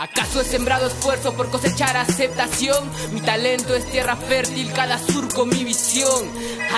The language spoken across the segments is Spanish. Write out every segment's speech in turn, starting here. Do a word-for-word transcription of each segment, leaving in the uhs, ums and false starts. ¿Acaso he sembrado esfuerzo por cosechar aceptación? Mi talento es tierra fértil, cada surco mi visión.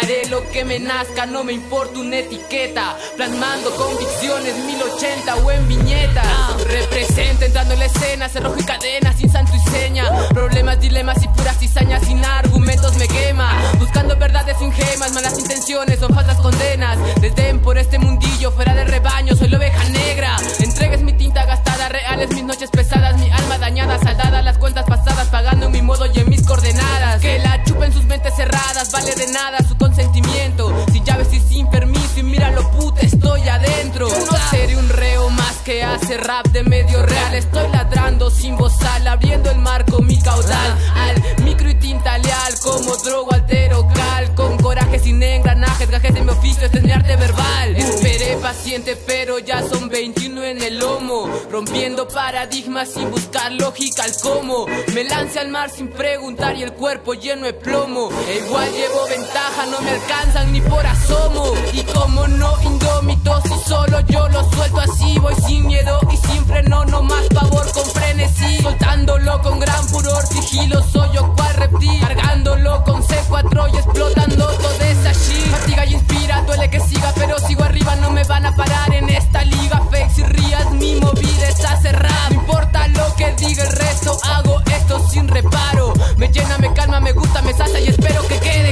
Haré lo que me nazca, no me importa una etiqueta. Plasmando convicciones, mil ochenta o en viñetas. Represento entrando en la escena, cerrojo y cadena, sin santo y seña. Problemas, dilemas y puras cizañas, sin argumentos me quema. Buscando verdades sin gemas, malas intenciones son falsas condenas. Desdén por este mundillo, fuera del rebaño, soy la oveja negra. Entregues mi tinta gastada, reales mis noches pesadas. Mi alma dañada, saldada, las cuentas pasadas, pagando en mi modo y en mis coordenadas. Que la chupen sus mentes cerradas, vale de nada su consentimiento. Sin llaves y sin permiso, y míralo puta, estoy adentro. No seré un reo más que hace rap de medio real. Estoy ladrando sin bozal, abriendo el marco, mi caudal. Al micro y tinta leal, como drogo altero cal. Con coraje sin engranajes, gajes de mi oficio, este es mi arte verbal. Esperé paciente, pero ya son veintiuno en el lomo. Rompiendo paradigmas sin buscar lógica al cómo. Me lance al mar sin preguntar y el cuerpo lleno de plomo. E igual llevo ventaja, no me alcanzan ni por asomo. Y como no indómito, si solo yo lo suelto así. Voy sin miedo y sin freno, no más pavor con frenesí. Soltándolo con gran furor, sigilo soy yo cual reptil. Cargándolo con ce cuatro y explotando todo esa shit. Fatiga y inspira, duele que siga, pero sigo arriba. No me van a parar en esta liga. Fakes y rías, mi movida es hacer rap. No importa lo que diga el resto, hago esto sin reparo. Me llena, me calma, me gusta, me sacia y espero que quede.